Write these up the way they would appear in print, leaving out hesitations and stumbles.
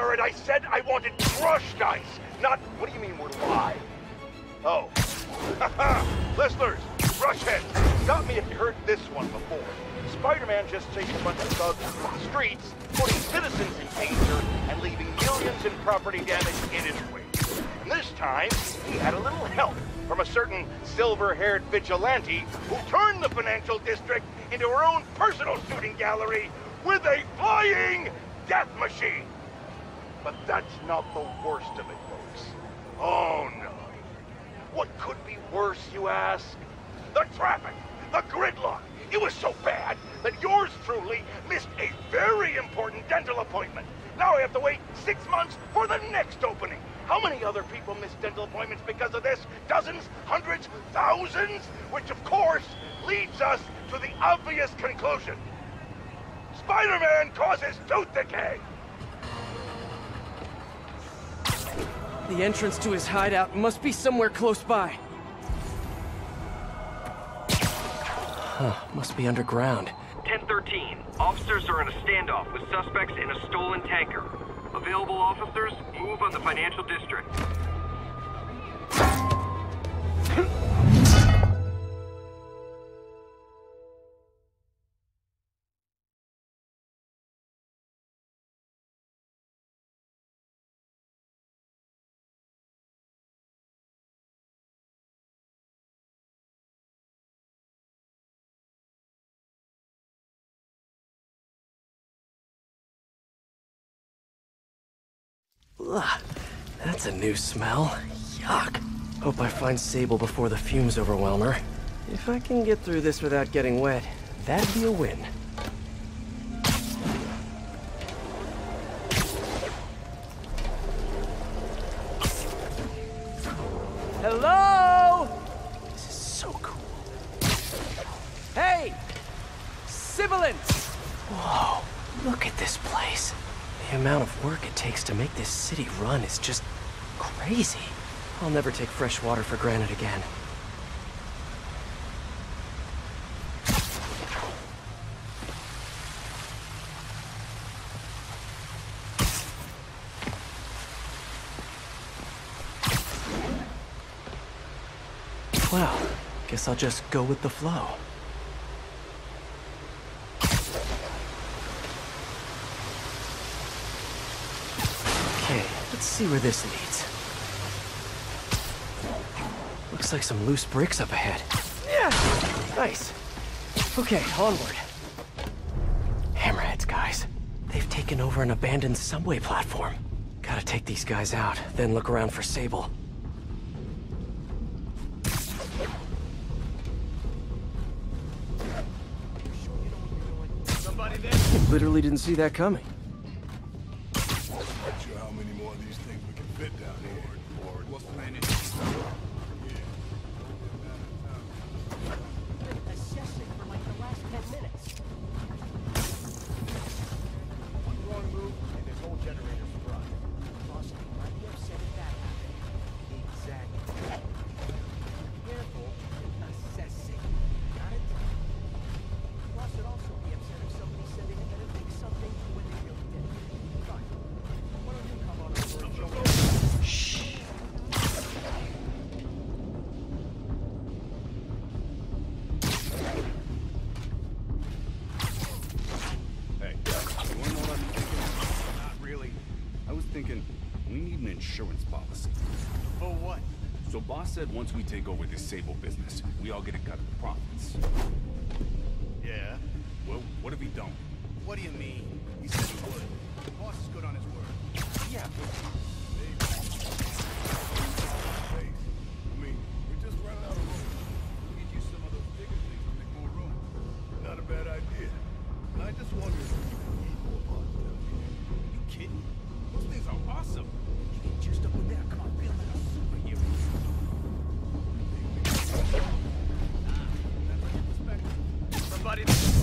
Jared, I said I wanted crushed ice, not... What do you mean we're live? Oh. Listeners, rush heads, stop me if you heard this one before. Spider-Man just chased a bunch of thugs off the streets, putting citizens in danger, and leaving millions in property damage in its wake. This time, he had a little help from a certain silver-haired vigilante who turned the financial district into her own personal shooting gallery with a flying death machine. But that's not the worst of it, folks. Oh, no. What could be worse, you ask? The traffic, the gridlock. It was so bad that yours truly missed a very important dental appointment. Now I have to wait 6 months for the next opening. How many other people miss dental appointments because of this? Dozens? Hundreds? Thousands? Which, of course, leads us to the obvious conclusion. Spider-Man causes tooth decay! The entrance to his hideout must be somewhere close by. Huh, must be underground. 10-13. Officers are in a standoff with suspects in a stolen tanker. Available officers, move on the financial district. Ugh, that's a new smell. Yuck. Hope I find Sable before the fumes overwhelm her. If I can get through this without getting wet, that'd be a win. Hello? This is so cool. Hey! Sibilance! Whoa, look at this place. The amount of work it takes to make this city run is just crazy. I'll never take fresh water for granted again. Well, guess I'll just go with the flow. Let's see where this leads. Looks like some loose bricks up ahead. Yeah! Nice. Okay, onward. Hammerheads, guys. They've taken over an abandoned subway platform. Gotta take these guys out, then look around for Sable. Somebody there? Literally didn't see that coming. Said once we take over this Sable business, we all get a cut of the profits. Yeah? Well, what if we don't? What do you mean? He said he would. The boss is good on his word. Yeah, but... Hey, I mean, we just ran out of room. We could use some of those bigger things to make more room. Not a bad idea. And I just wondered if we could eat more parts of them. You kidding? Those things are awesome. You can just up with that. Come on, real fast.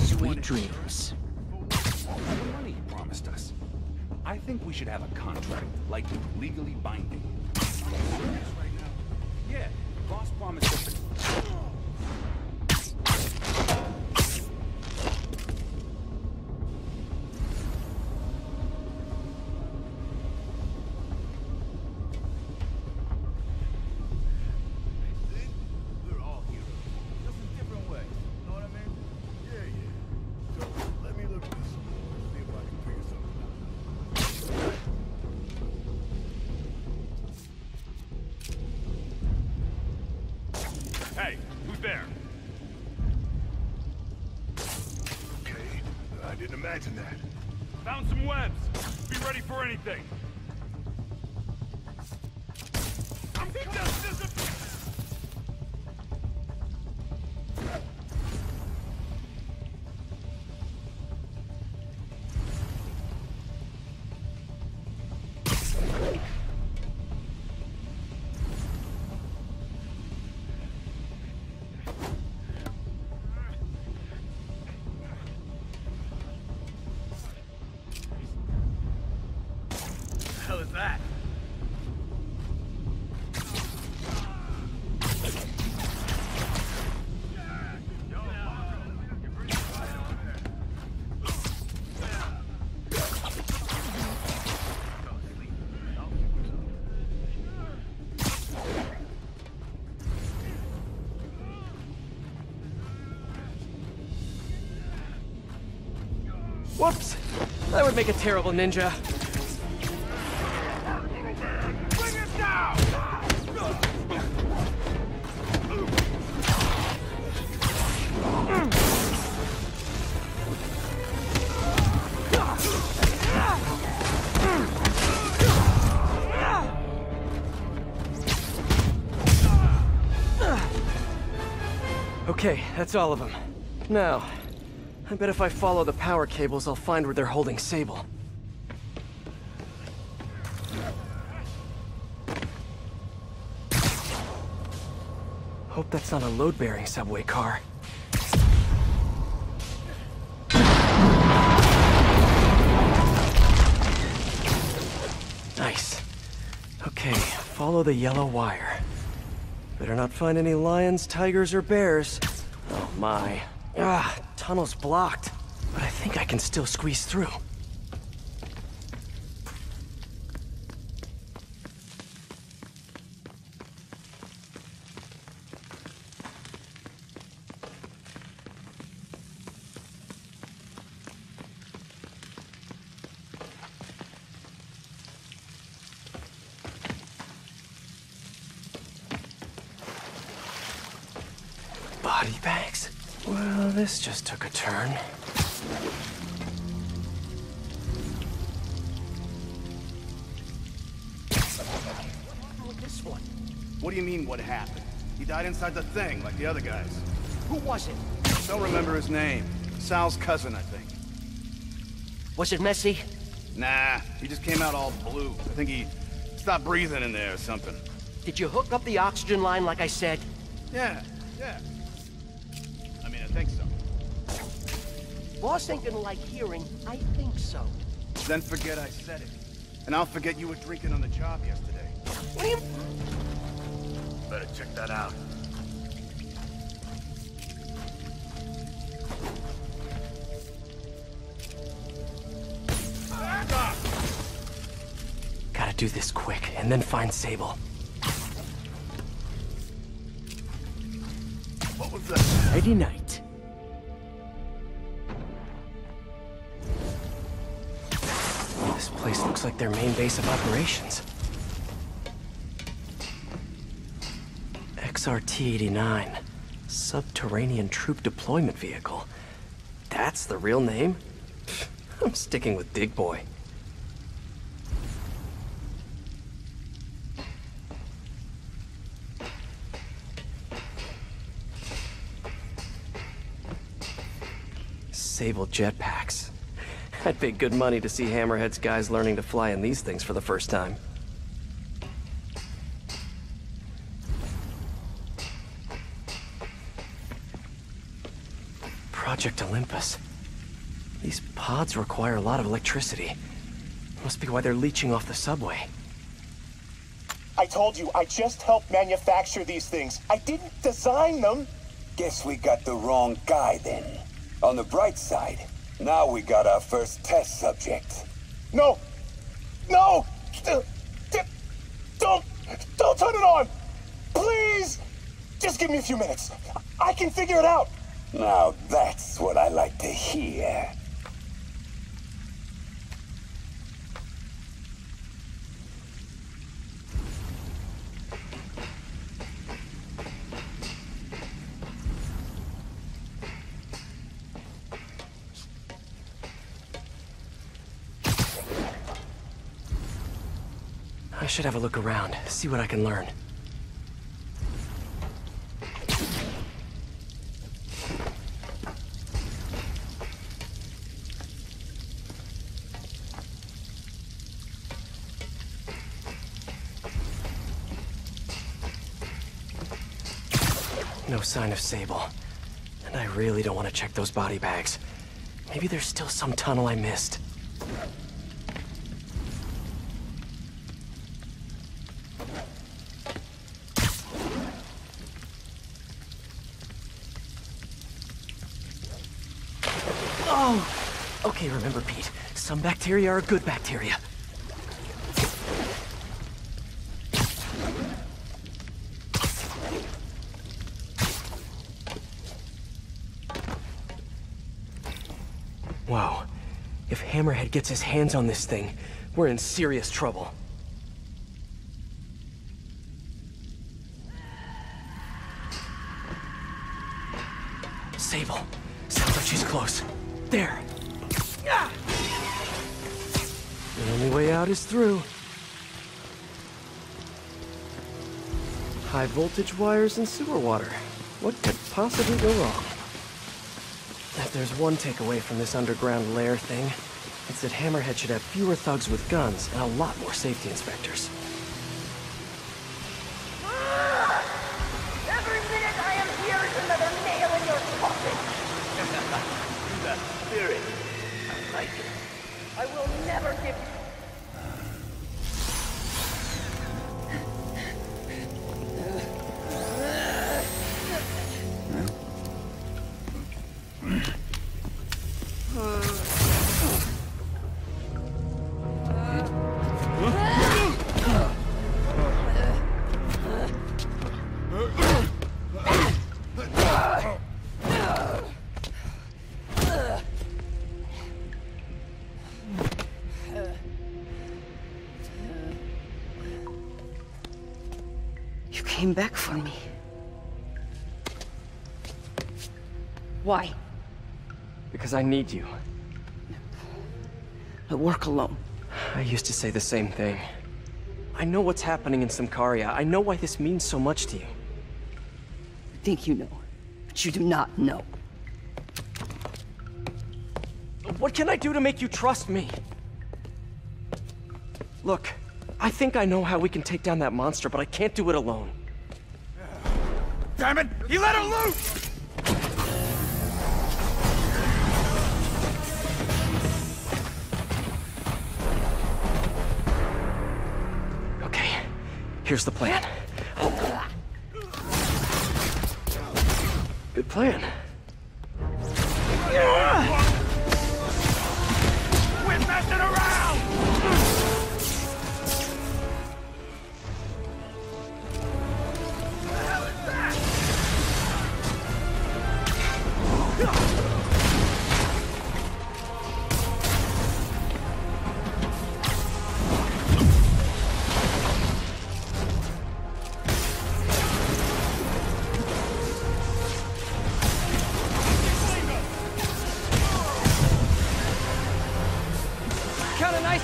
Sweet dreams. The money you promised us. I think we should have a contract, like legally binding. Yeah, the boss promised us. Hey, who's there? Okay, I didn't imagine that. Found some webs. Be ready for anything. I'm Whoops! That would make a terrible ninja. Okay, that's all of them. Now, I bet if I follow the power cables, I'll find where they're holding Sable. Hope that's not a load-bearing subway car. Nice. Okay, follow the yellow wire. Better not find any lions, tigers, or bears. Oh my. Ah. Tunnel's blocked, but I think I can still squeeze through. Body bags? Well, this just took a turn. This one. What do you mean, what happened? He died inside the thing, like the other guys. Who was it? Don't remember his name. Sal's cousin, I think. Was it messy? Nah, he just came out all blue. I think he stopped breathing in there or something. Did you hook up the oxygen line like I said? Yeah. Boss ain't gonna like hearing, I think so. Then forget I said it. And I'll forget you were drinking on the job yesterday. What do you... Better check that out. Gotta do this quick, and then find Sable. What was that? Friday night. This place looks like their main base of operations. XRT-89, Subterranean Troop Deployment Vehicle. That's the real name? I'm sticking with Dig Boy. Sable Jetpacks. I'd pay good money to see Hammerhead's guys learning to fly in these things for the first time. Project Olympus. These pods require a lot of electricity. Must be why they're leeching off the subway. I told you, I just helped manufacture these things. I didn't design them. Guess we got the wrong guy then. On the bright side, now we got our first test subject. No! Don't turn it on! Please! Just give me a few minutes. I can figure it out. Now that's what I like to hear. I should have a look around, see what I can learn. No sign of Sable, and I really don't want to check those body bags. Maybe there's still some tunnel I missed. Oh! Okay, remember, Pete, some bacteria are good bacteria. If Hammerhead gets his hands on this thing, we're in serious trouble. Sable. Sounds like she's close. There. Ah! The only way out is through. High voltage wires and sewer water. What could possibly go wrong? If there's one takeaway from this underground lair thing, it's that Hammerhead should have fewer thugs with guns and a lot more safety inspectors. Every minute I am here is another nail in your coffin! You got spirit. I like it. I will never give you... Came back for me. Why? Because I need you. I work alone. I used to say the same thing. I know what's happening in Symkaria. I know why this means so much to you. I think you know, but you do not know. What can I do to make you trust me? Look, I think I know how we can take down that monster, but I can't do it alone. Damn it! He let her loose! Okay, here's the plan. Good plan. We're messing around!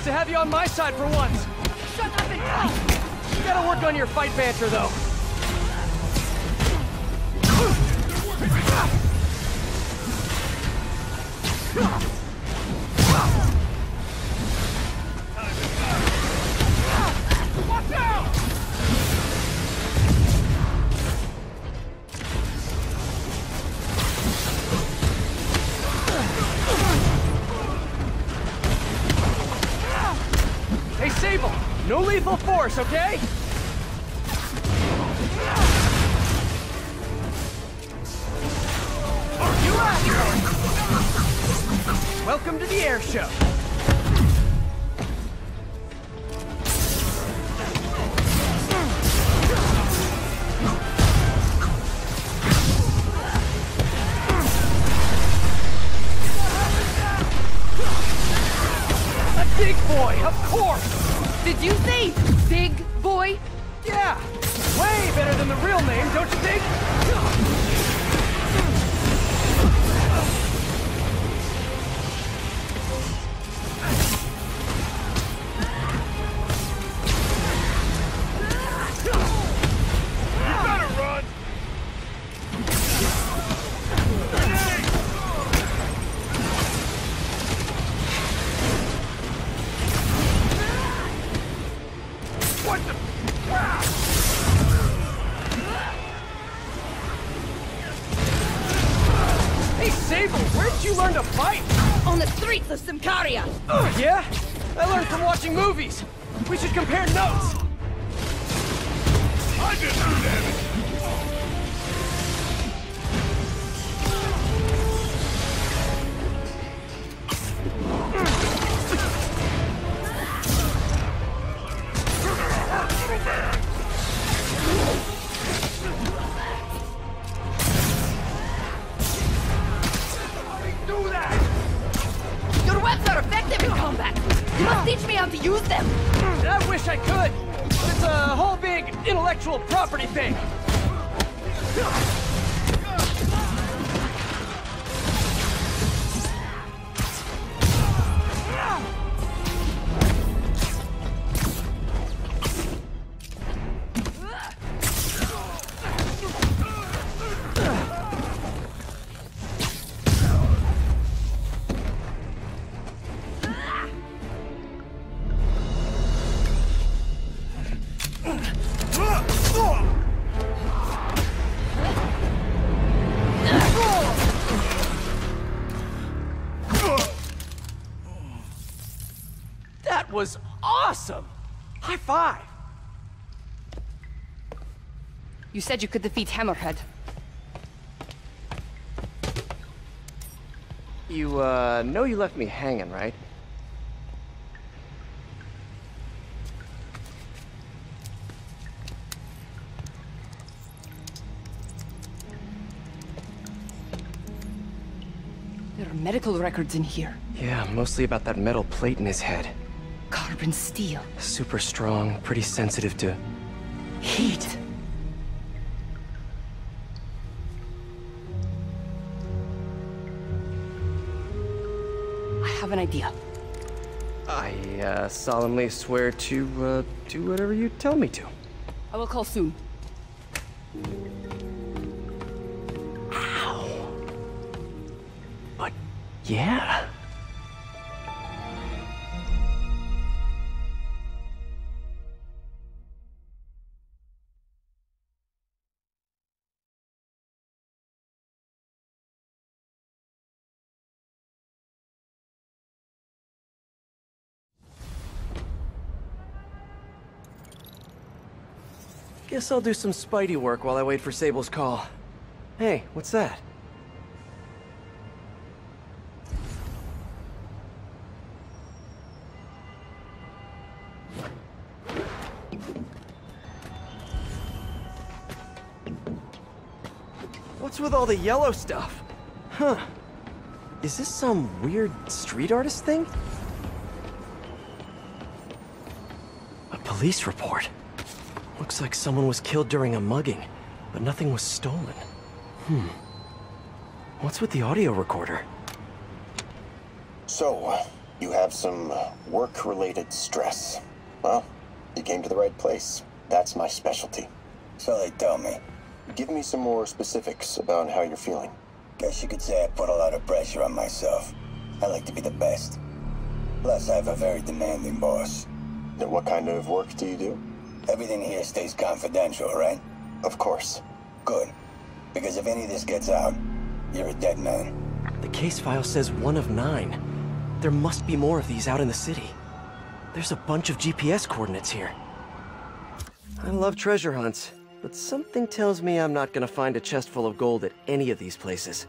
To have you on my side for once. Shut up and help! You gotta work on your fight banter, though. Watch out! Hey, Sable! No lethal force, okay? Are you out? Welcome to the air show. Dig Boy, of course! Did you say Dig Boy? Yeah! Way better than the real name, don't you think? Did you learn to fight? On the streets of Symkaria! Yeah? I learned from watching movies! We should compare notes! I did some damage! Was awesome! High five! You said you could defeat Hammerhead. You, know you left me hanging, right? There are medical records in here. Yeah, mostly about that metal plate in his head. Carbon steel. Super strong, pretty sensitive to... heat. I have an idea. I, solemnly swear to, do whatever you tell me to. I will call soon. Ow. But, yeah. Guess I'll do some Spidey work while I wait for Sable's call. Hey, what's that? What's with all the yellow stuff? Huh. Is this some weird street artist thing? A police report. Looks like someone was killed during a mugging, but nothing was stolen. Hmm. What's with the audio recorder? So, you have some work-related stress. Well, you came to the right place. That's my specialty. So they tell me. Give me some more specifics about how you're feeling. Guess you could say I put a lot of pressure on myself. I like to be the best. Plus, I have a very demanding boss. Then what kind of work do you do? Everything here stays confidential, right? Of course. Good. Because if any of this gets out, you're a dead man. The case file says 1 of 9. There must be more of these out in the city. There's a bunch of GPS coordinates here. I love treasure hunts, but something tells me I'm not gonna find a chest full of gold at any of these places.